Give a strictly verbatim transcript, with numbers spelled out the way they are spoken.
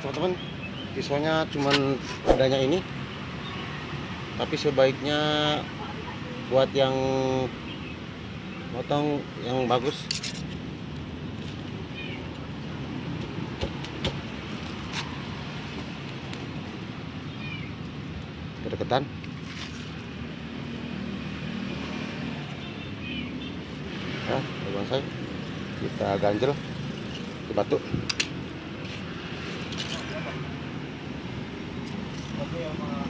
teman-teman, pisaunya cuman adanya ini, tapi sebaiknya buat yang potong yang bagus. Kedekatan. Nah, selesai. Kita ganjel ke batu. Oke, sama